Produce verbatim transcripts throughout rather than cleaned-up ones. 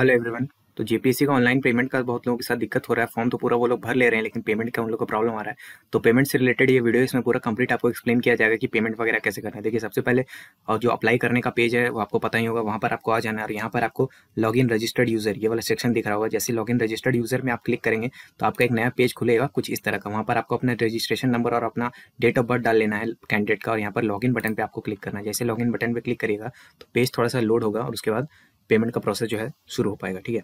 Hello everyone. तो JPSC का online payment का बहुत लोगों के साथ दिक्कत हो रहा है। फॉर्म तो पूरा वो लोग भर ले रहे हैं, लेकिन पेमेंट का उन लोग को प्रॉब्लम आ रहा है। तो पेमेंट से रिलेटेड ये वीडियो, इसमें पूरा कंप्लीट आपको एक्सप्लेन किया जाएगा कि पेमेंट वगैरह कैसे करना है। देखिए, सबसे पहले और जो अप्लाई करने का पेज है वो आपको पता ही होगा, वहाँ पर आपको आ जाना है। और यहाँ पर आपको लॉग इन रजिस्टर्ड यूजर ये वाला सेक्शन दिख रहा होगा। जैसे लॉग इन रजिस्टर्ड यूजर में आप क्लिक करेंगे तो आपका एक नया पेज खुलेगा कुछ इस तरह का। वहाँ पर आपको अपना रजिस्ट्रेशन नंबर और अपना डेट ऑफ बर्थ डाल लेना है कैंडिडेट का, और यहाँ पर लॉग इन बटन पर आपको क्लिक करना है। जैसे लॉग इन बटन पर क्लिक करिएगा तो पेज थोड़ा सा लोड होगा और उसके बाद पेमेंट का प्रोसेस जो है शुरू हो पाएगा। ठीक है,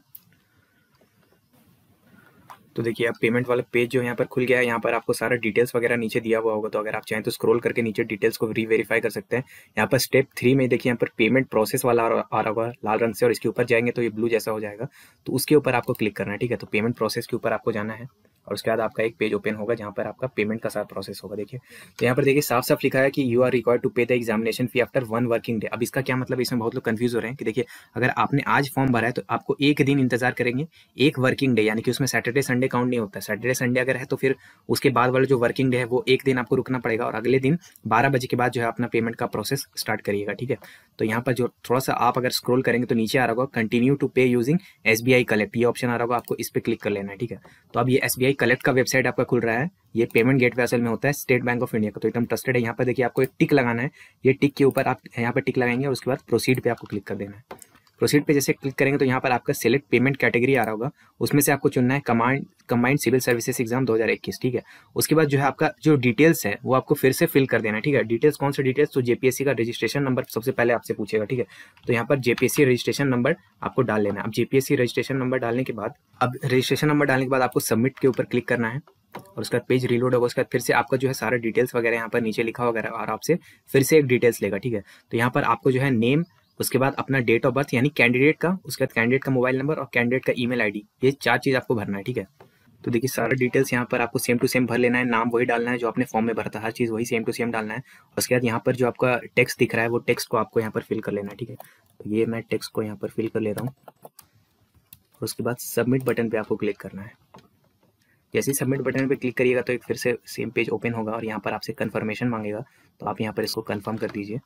तो देखिए अब पेमेंट वाला पेज जो यहाँ पर खुल गया है। यहाँ पर आपको सारा डिटेल्स वगैरह नीचे दिया हुआ होगा, तो अगर आप चाहें तो स्क्रॉल करके नीचे डिटेल्स को रीवेरीफाई कर सकते हैं। यहाँ पर स्टेप थ्री में देखिए यहाँ पर पेमेंट प्रोसेस वाला आ रहा होगा लाल रंग से, और इसके ऊपर जाएंगे तो ये ब्लू जैसा हो जाएगा, तो उसके ऊपर आपको क्लिक करना है। ठीक है, तो पेमेंट प्रोसेस के ऊपर आपको जाना है और उसके बाद आपका एक पेज ओपन होगा जहाँ पर आपका पेमेंट का सारा प्रोसेस होगा। देखिए, तो यहाँ पर देखिए साफ साफ लिखा है कि you are required to pay the examination fee after one working day. अब इसका क्या मतलब, इसमें बहुत लोग कंफ्यूज हो रहे हैं कि देखिए अगर आपने आज फॉर्म भरा है तो आपको एक दिन इंतजार करेंगे, एक वर्किंग डे, यानी कि उसमें सैटरडे संडे काउंट नहीं होता। सैटरडे संडे अगर है तो फिर उसके बाद वाला जो वर्किंग डे है वो एक दिन आपको रुकना पड़ेगा, और अगले दिन बारह बजे के बाद जो है अपना पेमेंट का प्रोसेस स्टार्ट करिएगा। ठीक है, तो यहाँ पर जो थोड़ा सा आप अगर स्क्रॉल करेंगे तो नीचे आ रहा होगा continue to pay using SBI collect, ये ऑप्शन आ रहा होगा, आपको इस पर क्लिक कर लेना है। ठीक है, तो अब ये एसबीआई कलेक्ट का वेबसाइट आपका खुल रहा है। ये पेमेंट गेटवे असल में होता है स्टेट बैंक ऑफ इंडिया का, तो एकदम ट्रस्टेड है। यहाँ पर देखिए आपको एक टिक लगाना है, ये टिक के ऊपर आप यहाँ पर टिक लगाएंगे और उसके बाद प्रोसीड पे आपको क्लिक कर देना है। प्रोसीड पे जैसे क्लिक करेंगे तो यहाँ पर आपका सिलेक्ट पेमेंट कैटेगरी आ रहा होगा, उसमें से आपको चुनना है command combined civil services exam दो हज़ार इक्कीस। ठीक है, उसके बाद जो है आपका जो डिटेल्स है वो आपको फिर से फिल कर देना है। ठीक है, डिटेल्स कौन से डिटेल्स, तो जेपीएससी का रजिस्ट्रेशन नंबर सबसे पहले आपसे पूछेगा। ठीक है, तो यहाँ पर जेपीएससी रजिस्ट्रेशन नंबर आपको डाल लेना है। अब जेपीएससी रजिस्ट्रेशन नंबर डालने के बाद अब रजिस्ट्रेशन नंबर डालने के बाद आपको सबमिट के ऊपर क्लिक करना है, और उसका पेज रीलोड होगा। उसके बाद फिर से आपका जो है सारा डिटेल्स वगैरह यहाँ पर नीचे लिखा वगैरह, और आपसे फिर से एक डिटेल्स लेगा। ठीक है, तो यहाँ पर आपको जो है नेम, उसके बाद अपना डेट ऑफ बर्थ यानी कैंडिडेट का, उसके बाद कैंडिडेट का मोबाइल नंबर और कैंडिडेट का ईमेल आईडी, ये चार चीज़ आपको भरना है। ठीक है, तो देखिए सारा डिटेल्स यहाँ पर आपको सेम टू सेम भर लेना है। नाम वही डालना है जो आपने फॉर्म में भरा था, हर चीज़ वही सेम टू सेम डालना है। उसके बाद यहाँ पर जो आपका टेक्स्ट दिख रहा है वो टेक्स्ट को आपको यहाँ पर फिल कर लेना है। ठीक है, तो ये मैं टेक्स्ट को यहाँ पर फिल कर ले रहा हूँ, और उसके बाद सबमिट बटन पर आपको क्लिक करना है। जैसे ही सबमिट बटन पर क्लिक करिएगा तो एक फिर से सेम पेज ओपन होगा, और यहाँ पर आपसे कन्फर्मेशन मांगेगा, तो आप यहाँ पर इसको कन्फर्म कर दीजिए।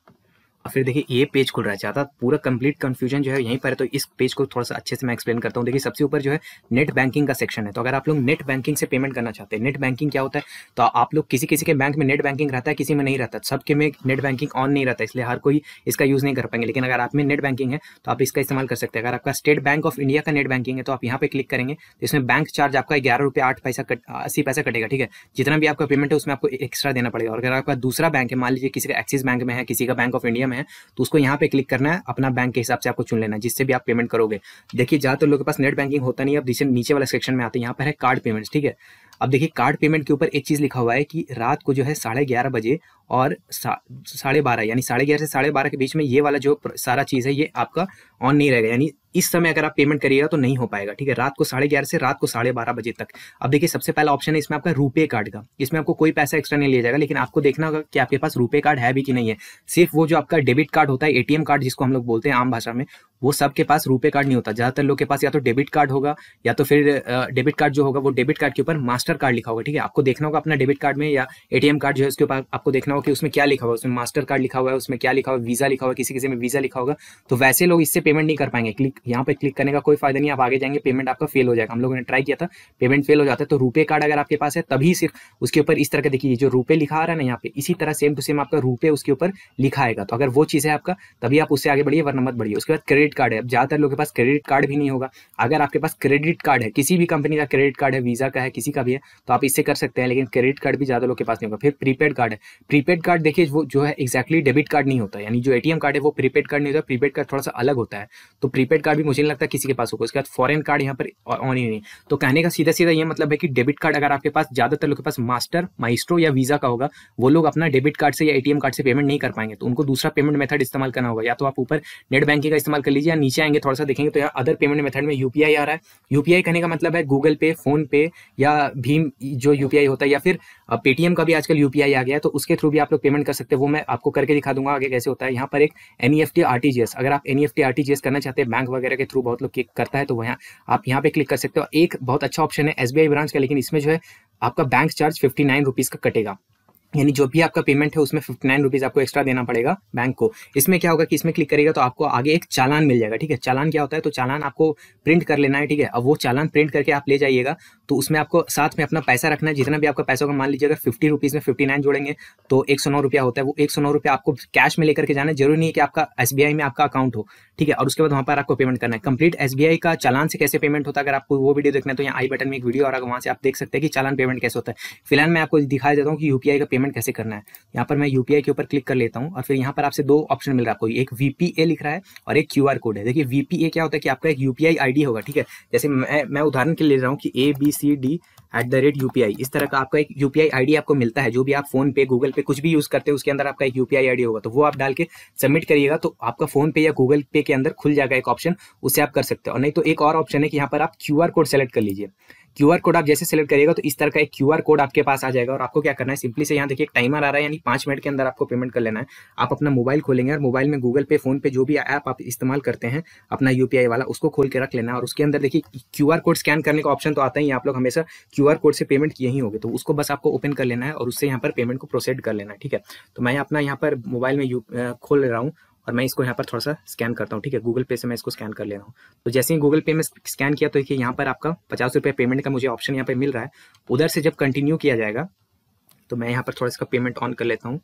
और फिर देखिए ये पेज खुल रहा है। ज़्यादा पूरा कंप्लीट कंफ्यूजन जो है यहीं पर है, तो इस पेज को थोड़ा सा अच्छे से मैं एक्सप्लेन करता हूँ। देखिए सबसे ऊपर जो है नेट बैंकिंग का सेक्शन है, तो अगर आप लोग नेट बैंकिंग से पेमेंट करना चाहते हैं। नेट बैंकिंग क्या होता है, तो आप लोग किसी किसी के बैंक में नेट बैंकिंग रहता है, किसी में नहीं रहता, सबके में नेट बैंकिंग ऑन नहीं रहता, इसलिए हर कोई इसका यूज़ नहीं कर पाएंगे। लेकिन अगर आप में नेट बैंकिंग है तो आप इसका इस्तेमाल कर सकते हैं। अगर आपका स्टेट बैंक ऑफ इंडिया का नेट बैंकिंग है तो आप यहाँ पर क्लिक करेंगे, इसमें बैंक चार्ज आपका ग्यारह रुपये आठ पैसा अस्सी पैसा कटेगा। ठीक है, जितना भी आपका पेमेंट है उसमें आपको एक्स्ट्रा देना पड़ेगा। और अगर आपका दूसरा बैंक है, मान लीजिए किसी का एक्सिस बैंक में है, किसी का बैंक ऑफ इंडिया है, तो उसको यहाँ पे क्लिक करना है, अपना बैंक के हिसाब से आपको चुन लेना है जिससे भी आप पेमेंट करोगे। देखिए ज्यादातर लोगों के पास नेट बैंकिंग होता नहीं है। अब नीचे वाला सेक्शन में आते हैं, यहाँ पर है कार्ड पेमेंट्स। ठीक है, अब देखिए कार्ड पेमेंट के ऊपर एक चीज लिखा हुआ है कि रात को जो है साढ़े ग्यारह बजे और साढ़े बारह यानी साढ़े ग्यारह से साढ़े बारह के बीच में ये वाला जो सारा चीज है ये आपका ऑन नहीं रहेगा, यानी इस समय अगर आप पेमेंट करिएगा तो नहीं हो पाएगा। ठीक है, रात को साढ़े ग्यारह से रात को साढ़े बारह बजे तक। अब देखिए सबसे पहला ऑप्शन है इसमें आपका रुपे कार्ड का, इसमें आपको कोई पैसा एक्स्ट्रा नहीं लिया जाएगा, लेकिन आपको देखना होगा कि आपके पास रुपे कार्ड है भी कि नहीं है। सिर्फ वो जो आपका डेबिट कार्ड होता है, एटीएम कार्ड जिसको हम लोग बोलते हैं आम भाषा में, वो सबके पास रुपे कार्ड नहीं होता। ज्यादातर लोग के पास या तो डेबिट कार्ड होगा या तो फिर डेबिट कार्ड जो होगा वो डेबिट कार्ड के ऊपर मास्टर कार्ड लिखा होगा। ठीक है, आपको देखना होगा अपना डेबिट कार्ड में या एटीएम कार्ड जो है उसके ऊपर आपको देखना होगा कि उसमें क्या लिखा हुआ है, उसमें मास्टर कार्ड लिखा हुआ है, उसमें क्या लिखा हुआ है, वीजा लिखा हुआ है, किसी किसी में वीजा लिखा होगा। तो वैसे लोग इससे पेमेंट नहीं कर पाएंगे, क्लिक यहाँ पे क्लिक करने का कोई फायदा नहीं, आप आगे जाएंगे पेमेंट आपका फेल हो जाएगा। हम लोगों ने ट्राई किया था, पेमेंट फेल हो जाता है। तो रुपे कार्ड अगर आपके पास है तभी सिर्फ उसके ऊपर इस तरह का देखिए जो रुपे लिखा आ रहा है ना यहाँ पे, इसी तरह सेम टू सेम आपका रुपे उसके ऊपर लिखा आएगा। तो अगर वो चीज़ है आपका तभी आप उससे आगे बढ़िए, वरना मत बढ़िए। उसके बाद क्रेडिट कार्ड है, ज्यादातर लोगों के पास क्रेडिट कार्ड भी नहीं होगा। अगर आपके पास क्रेडिट कार्ड है, किसी भी कंपनी का क्रेडिट कार्ड है, वीजा का है, किसी का भी है, तो आप इससे कर सकते हैं, लेकिन क्रेडिट कार्ड भी ज्यादा लोग के पास नहीं होगा। फिर प्रीपेड कार्ड है, प्रीपेड कार्ड देखिए वो जो है एक्जैक्टली डेबिट कार्ड नहीं होता, यानी जो एटीएम कार्ड है वो प्रीपेड कार्ड नहीं होता, प्रीपेड कार्ड थोड़ा सा अलग होता है, तो प्रीपेड कार्ड भी मुझे नहीं लगता किसी के पास होगा। उसके बाद फॉरेन कार्ड यहाँ पर ऑन ही नहीं। तो कहने का सीधा सीधा ये मतलब है कि डेबिट कार्ड अगर आपके पास, ज्यादातर लोग के पास मास्टर माइस्ट्रो या वीजा का होगा, वो लोग अपना डेबिट कार्ड से या एटीएम कार्ड से पेमेंट नहीं कर पाएंगे, तो उनको दूसरा पेमेंट मेथड इस्तेमाल करना होगा। या तो आप ऊपर नेट बैंकिंग का इस्तेमाल कर लीजिए, या नीचे आएंगे थोड़ा सा देखेंगे तो यहाँ अदर पेमेंट मेथड में यूपीआई आ रहा है। यूपीआई कहने का मतलब है गूगल पे, फोन पे या भीम जो यूपीआई होता है, या फिर पेटीएम का भी आजकल यूपीआई आ गया है, तो उसके थ्रू भी आप लोग पेमेंट कर सकते हैं। वो मैं आपको करके दिखा दूंगा आगे कैसे होता है। यहाँ पर एक एनईएफटी आरटीजीएस, अगर आप एनईएफटी आरटीजीएस करना चाहते हैं बैंक वगैरह के थ्रू बहुत लोग करता है, तो वहाँ आप यहाँ पे क्लिक कर सकते हो। एक बहुत अच्छा ऑप्शन है एसबीआई ब्रांच का, लेकिन इसमें जो है आपका bank charge fifty nine rupees का कटेगा। यानी जो भी आपका पेमेंट है उसमें फिफ्टी नाइन रुपीज आपको एक्स्ट्रा देना पड़ेगा बैंक को। इसमें क्या होगा कि इसमें क्लिक करेगा तो आपको आगे एक चालान मिल जाएगा। ठीक है, चालान क्या होता है, तो चालान आपको प्रिंट कर लेना है। ठीक है, अब वो चालान प्रिंट करके आप ले जाइएगा, तो उसमें आपको साथ में अपना पैसा रखना है, जितना भी आपका पैसा होगा। मान लीजिए अगर फिफ्टी रुपीज में फिफ्टी नाइन जोड़ेंगे तो एक सौ नौ रुपया होता है, वो एक सौ नौ रुपया आपको कैश में लेकर के जाना है। जरूरी नहीं है कि आपका एसबीआई में आपका अकाउंट हो। ठीक है, और उसके बाद वहाँ पर आपको पेमेंट करना है। कंप्लीट एसबीआई का चालान से कैसे पेमेंट होता है, अगर आपको वो वीडियो देखना है तो यहाँ आई बटन में एक वीडियो आ रहा है, वहाँ से आप देख सकते हैं कि चालान पेमेंट कैसे होता है। फिलहाल मैं आपको दिखाई देता हूँ कि यूपीआई का पेमेंट कैसे करना है। यहाँ पर मैं यूपीआई के ऊपर क्लिक कर लेता हूँ और फिर यहाँ पर आपसे दो ऑप्शन मिल रहा है आपको, एक वीपीए लिख रहा है और एक क्यूआर कोड है। देखिए वीपीए क्या होता है कि आपका एक यूपीआई आईडी होगा। ठीक है, जैसे मैं मैं उदाहरण के लिए ले रहा हूँ कि A B C D at the rate UPI, इस तरह का आपका एक यूपीआई आईडी आपको मिलता है। जो भी आप फोन पे गूगल पे कुछ भी यूज करते हैं उसके अंदर आपका एक यूपीआई आईडी होगा, तो वो आप डाल के सबमिट करिएगा तो आपका फोन पे या गूगल पे के अंदर खुल जाएगा एक ऑप्शन, उससे आप कर सकते हो। और नहीं तो एक और ऑप्शन है कि यहाँ पर आप क्यूआर कोड सेलेक्ट कर लीजिए। क्यूआर कोड आप जैसे सेलेक्ट करिएगा तो इस तरह का एक क्यूआर कोड आपके पास आ जाएगा। और आपको क्या करना है, सिंपली से यहाँ देखिए एक टाइमर आ रहा है, यानी पाँच मिनट के अंदर आपको पेमेंट कर लेना है। आप अपना मोबाइल खोलेंगे और मोबाइल में गूगल पे फोन पे जो भी ऐप आप इस्तेमाल करते हैं अपना यूपीआई वाला, उसको खोल के रख लेना है। और उसके अंदर देखिए क्यूआर कोड स्कैन करने का ऑप्शन तो आता ही, आप लोग हमेशा क्यूआर कोड से पेमेंट किए ही होंगे, तो उसको बस आपको ओपन कर लेना है और उससे यहाँ पर पेमेंट को प्रोसेड कर लेना है। ठीक है, तो मैं अपना यहाँ पर मोबाइल में खोल रहा हूँ और मैं इसको यहाँ पर थोड़ा सा स्कैन करता हूँ। ठीक है, गूगल पे से मैं इसको स्कैन कर ले रहा हूँ। तो जैसे ही गूगल पे में स्कैन किया तो देखिए यहाँ पर आपका पचास रुपये पेमेंट का मुझे ऑप्शन यहाँ पे मिल रहा है। उधर से जब कंटिन्यू किया जाएगा तो मैं यहाँ पर थोड़ा इसका पेमेंट ऑन कर लेता हूँ।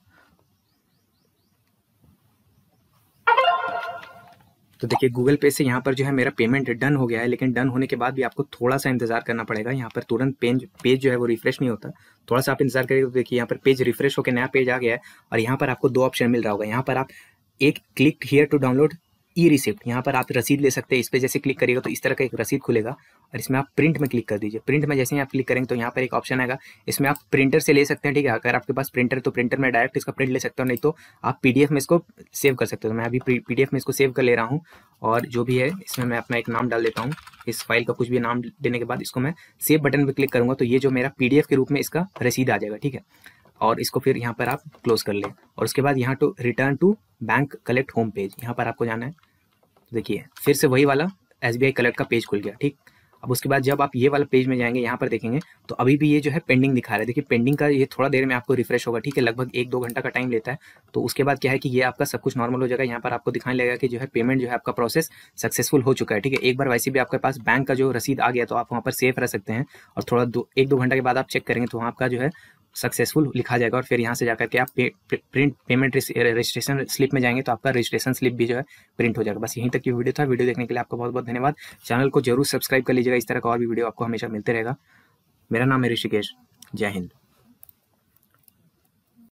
तो देखिए गूगल पे से यहाँ पर जो है मेरा पेमेंट डन हो गया है, लेकिन डन होने के बाद भी आपको थोड़ा सा इंतजार करना पड़ेगा। यहाँ पर तुरंत पेज पेज जो है वो रिफ्रेश नहीं होता, थोड़ा सा आप इंतजार करेंगे तो देखिए यहाँ पर पेज रिफ्रेश होकर नया पेज आ गया है। और यहाँ पर आपको दो ऑप्शन मिल रहा होगा, यहाँ पर आप एक click here to download e receipt, यहाँ पर आप रसीद ले सकते हैं। इस पर जैसे क्लिक करिएगा तो इस तरह का एक रसीद खुलेगा और इसमें आप प्रिंट में क्लिक कर दीजिए। प्रिंट में जैसे ही आप क्लिक करेंगे तो यहाँ पर एक ऑप्शन आएगा, इसमें आप प्रिंटर से ले सकते हैं। ठीक है, अगर आपके पास प्रिंटर तो प्रिंटर में डायरेक्ट इसका प्रिंट ले सकते हो, नहीं तो आप पीडीएफ में इसको सेव कर सकते हो। तो मैं अभी पीडीएफ में इसको सेव कर ले रहा हूँ और जो भी है इसमें मैं अपना एक नाम डाल देता हूँ। इस फाइल का कुछ भी नाम देने के बाद इसको मैं सेव बटन पर क्लिक करूँगा तो ये जो मेरा पीडीएफ के रूप में इसका रसीद आ जाएगा। ठीक है, और इसको फिर यहाँ पर आप क्लोज कर लें और उसके बाद यहाँ to return to bank collect home page, यहाँ पर आपको जाना है। देखिए फिर से वही वाला एसबीआई कलेक्ट का पेज खुल गया। ठीक, अब उसके बाद जब आप ये वाला पेज में जाएंगे यहाँ पर देखेंगे तो अभी भी ये जो है पेंडिंग दिखा रहा है। देखिए पेंडिंग का ये थोड़ा देर में आपको रिफ्रेश होगा। ठीक है, लगभग एक दो घंटा का टाइम लेता है। तो उसके बाद क्या है कि ये आपका सब कुछ नॉर्मल हो जाएगा। यहाँ पर आपको दिखाने लगेगा कि जो है पेमेंट जो है आपका प्रोसेस सक्सेसफुल हो चुका है। ठीक है, एक बार वैसे भी आपके पास बैंक का जो रसीद आ गया तो आप वहाँ पर सेफ रह सकते हैं और थोड़ा दो एक दो घंटा के बाद आप चेक करेंगे तो वहाँ आपका जो है सक्सेसफुल लिखा जाएगा। और फिर यहाँ से जाकर के आप पे, पे, प्रिंट पेमेंट रजिस्ट्रेशन स्लिप में जाएंगे तो आपका रजिस्ट्रेशन स्लिप भी जो है प्रिंट हो जाएगा। बस यहीं तक की वीडियो था। वीडियो देखने के लिए आपका बहुत बहुत धन्यवाद। चैनल को जरूर सब्सक्राइब कर लीजिएगा, इस तरह का और भी वीडियो आपको हमेशा मिलते रहेगा। मेरा नाम है ऋषिकेश, जय हिंद।